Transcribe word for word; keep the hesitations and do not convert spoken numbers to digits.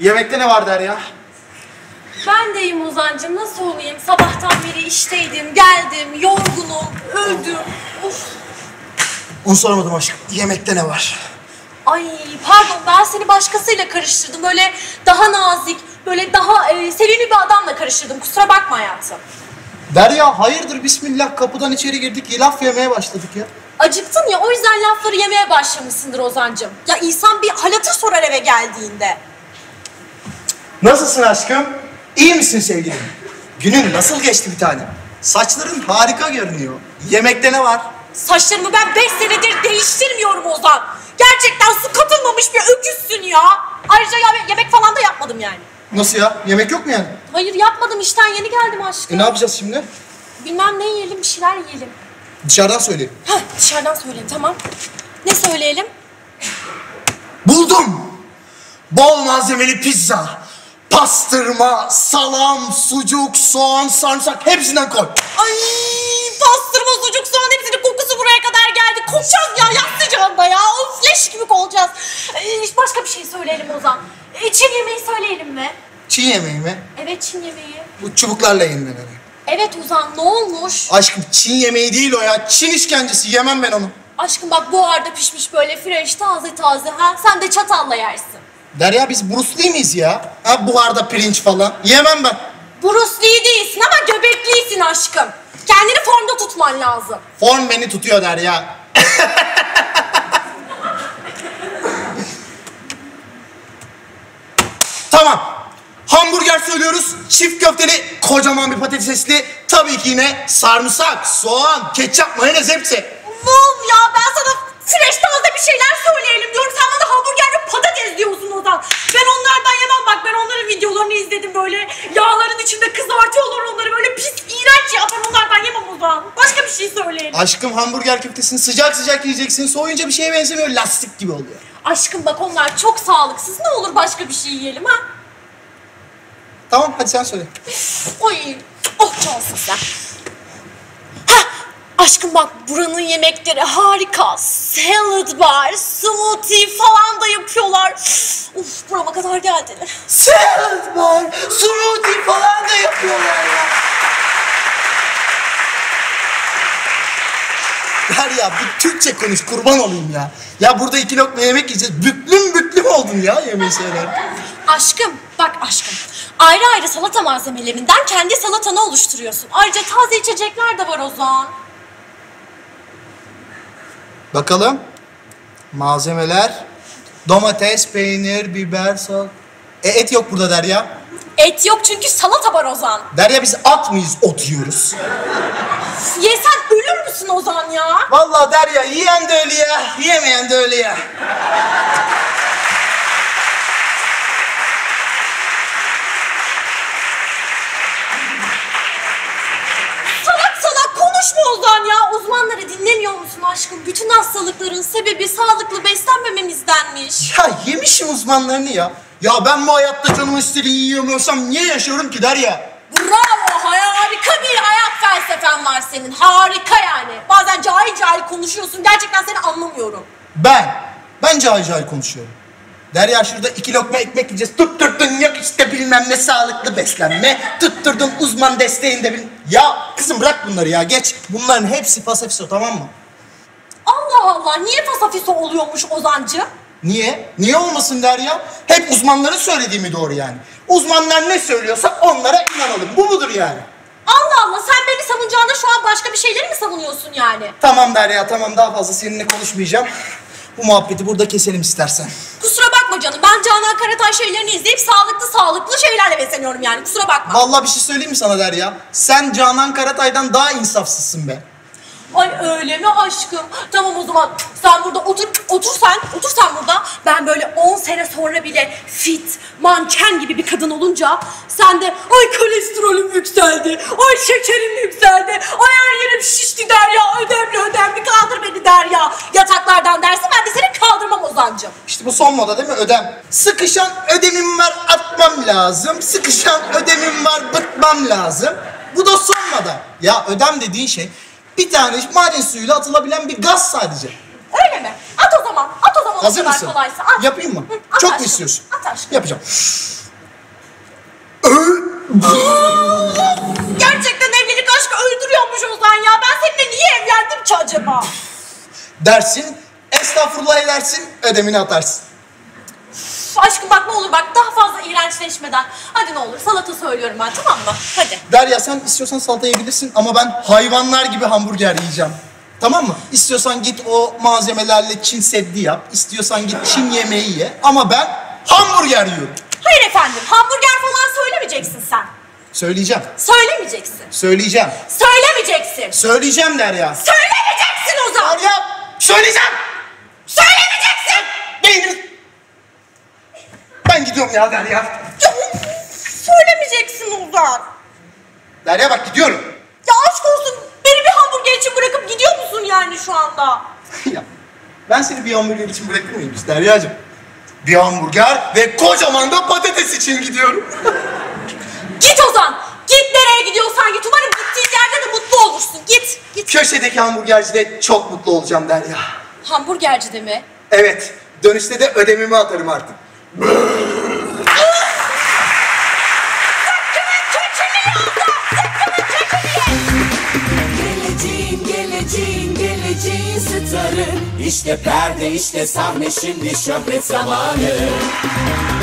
Yemekte ne var der ya? Ben deyim Ozan'cığım, nasıl olayım? Sabahtan beri işteydim, geldim, yorgunum, öldüm. Of. Onu sormadım aşkım. Yemekte ne var? Ay pardon, ben seni başkasıyla karıştırdım. Böyle daha nazik, böyle daha e, sevimli bir adamla karıştırdım. Kusura bakma hayatım. Derya hayırdır, bismillah kapıdan içeri girdik, laf yemeye başladık ya. Acıktın ya, o yüzden lafları yemeye başlamışsındır Ozan'cığım. Ya insan bir halatı sorar eve geldiğinde. Nasılsın aşkım? İyi misin sevgilim? Günün nasıl geçti bir tanem? Saçların harika görünüyor. Yemekte ne var? Saçlarımı ben beş senedir değiştirmiyorum Ozan. Gerçekten su katılmamış bir öküzsün ya. Ayrıca ya yemek falan da yapmadım yani. Nasıl ya? Yemek yok mu yani? Hayır yapmadım, işten yeni geldim aşkım. E ne yapacağız şimdi? Bilmem ne yiyelim, bir şeyler yiyelim. Dışarıdan söyleyelim. Hah, dışarıdan söyleyelim, tamam. Ne söyleyelim? Buldum! Bol malzemeli pizza. Pastırma, salam, sucuk, soğan, sarımsak hepsinden koy. Ay, pastırma, sucuk, soğan hepsinin kokusu buraya kadar geldi. Kokacağız ya, yaz sıcağında ya. Of, leş gibi kokacağız. Ee, başka bir şey söyleyelim Ozan. Ee, Çin yemeği söyleyelim mi? Çin yemeği mi? Evet, Çin yemeği. Bu çubuklarla yeniden hani. Evet Ozan, ne olmuş? Aşkım Çin yemeği değil o ya. Çin işkencesi, yemem ben onu. Aşkım bak, buharda pişmiş böyle fresh, taze taze ha. Sen de çatalla yersin. Derya biz Bruce Lee miyiz ya? Ha buharda pirinç falan. Yemem ben. Bruce Lee değilsin ama göbekliysin aşkım. Kendini formda tutman lazım. Form beni tutuyor Derya. Tamam. Hamburger söylüyoruz. Çift köfteli, kocaman bir patatesli. Tabii ki yine sarımsak, soğan, ketçap, mayonez hepsi. Vum ya, ben sana fresh taze bir şeyler söyleyelim diyorum. Sen bana hamburger ve patates diyorsun Ozan. Ben onlardan yemem bak. Ben onların videolarını izledim böyle. Yağların içinde kızartıyorlar onları. Böyle pis, iğrenç ya. Ben onlardan yemem Ozan. Başka bir şey söyleyelim. Aşkım hamburger köftesini sıcak sıcak yiyeceksin. Soğuyunca bir şeye benzemiyor. Lastik gibi oluyor. Aşkım bak onlar çok sağlıksız. Ne olur başka bir şey yiyelim ha? Tamam hadi sen söyle. Oy, oh cansız ya. Aşkım bak, buranın yemekleri harika. Salad bar, smoothie falan da yapıyorlar. Uf, burama kadar geldi. Salad bar, smoothie falan da yapıyorlar ya. Derya bir Türkçe konuş, kurban olayım ya. Ya burada iki lokma yemek yiyeceğiz. Büklüm büklüm oldun ya yemeği söylerken. Aşkım, bak aşkım. Ayrı ayrı salata malzemelerinden kendi salatanı oluşturuyorsun. Ayrıca taze içecekler de var Ozan. Bakalım. Malzemeler. Domates, peynir, biber, sal... E et yok burada Derya. Et yok çünkü salata var Ozan. Derya biz at mıyız, ot yiyoruz? Yesen ölür müsün Ozan ya? Vallahi Derya yiyen de öyle ya, yemeyen de öyle ya. Konuşma Ozan ya. Uzmanları dinlemiyor musun aşkım? Bütün hastalıkların sebebi sağlıklı beslenmememizdenmiş. Ya yemişim uzmanlarını ya. Ya ben bu hayatta canımı istediğini yiyemiyorsam niye yaşıyorum ki Derya? Bravo, harika bir hayat felsefen var senin. Harika yani. Bazen cahil cahil konuşuyorsun. Gerçekten seni anlamıyorum. Ben, ben cahil cahil konuşuyorum. Derya şurada iki lokma ekmek yiyeceğiz. Tutturdun yok işte bilmem ne sağlıklı beslenme. Tutturdun uzman desteğinde bil... Ya kızım bırak bunları ya, geç. Bunların hepsi fasafiso, tamam mı? Allah Allah, niye fasafiso oluyormuş Ozancı? Niye? Niye olmasın Derya? Hep uzmanların söylediği mi doğru yani? Uzmanlar ne söylüyorsa onlara inanalım. Bu mudur yani? Allah Allah, sen beni savunacağına şu an başka bir şeyleri mi savunuyorsun yani? Tamam Derya tamam, daha fazla seninle konuşmayacağım. Bu muhabbeti burada keselim istersen. Kusura bakma canım. Ben Canan Karatay şeylerini izleyip sağlıklı sağlıklı şeylerle besleniyorum yani. Kusura bakma. Vallahi bir şey söyleyeyim mi sana Derya? Sen Canan Karatay'dan daha insafsızsın be. Ay öyle mi aşkım? Tamam o zaman sen burada otur, otur sen, otur sen burada. Ben böyle on sene sonra bile fit, manken gibi bir kadın olunca sen de ay kolesterolüm yükseldi, ay şekerim yükseldi, ay her yerim şişti Derya, ödemli ödemli kaldır beni Derya. Yataklardan dersin, ben de seni kaldırmam Ozancığım. İşte bu son moda değil mi? Ödem. Sıkışan ödemim var atmam lazım, sıkışan ödemim var bıkmam lazım. Bu da son moda. Ya ödem dediğin şey... Bir tane maden suyuyla atılabilen bir gaz sadece. Öyle mi? At o zaman. At o zaman. Hazır mısın? Kolaysa. At. Yapayım mı? Hı, çok mu istiyorsun? At aşkım. Yapacağım. Gerçekten evlilik aşkı öldürüyormuş Ozan ya. Ben seninle niye evlendim ki acaba? Dersin, estağfurullah edersin, ödemini atarsın. Aşkım bak ne olur bak, daha fazla iğrençleşmeden. Hadi ne olur, salata söylüyorum ben, tamam mı? Hadi. Derya sen istiyorsan salata yiyebilirsin ama ben hayvanlar gibi hamburger yiyeceğim. Tamam mı? İstiyorsan git o malzemelerle Çin seddi yap, istiyorsan git Çin yemeği ye ama ben hamburger yiyorum. Hayır efendim, hamburger falan söylemeyeceksin sen. Söyleyeceğim. Söylemeyeceksin. Söyleyeceğim. Söylemeyeceksin. Söyleyeceğim Derya. Söylemeyeceksin Ozan. Derya, söyleyeceğim. Söylemeyeceksin. Beynir. Ben gidiyorum ya Derya. Söylemeyeceksin Ozan. Derya bak gidiyorum. Ya aşk olsun, beni bir hamburger için bırakıp gidiyor musun yani şu anda? Ya ben seni bir hamburger için bırakır mıyım biz Derya'cığım? Bir hamburger ve kocaman da patates için gidiyorum. Git Ozan! Git nereye gidiyorsan git. Umarım gittiğin yerde de mutlu olursun. Git, git. Köşedeki hamburgercide çok mutlu olacağım Derya. Hamburgercide mi? Evet. Dönüşte de ödemimi atarım artık. Geleceğin starı, işte perde, işte sahne, şimdi şöhret zamanı.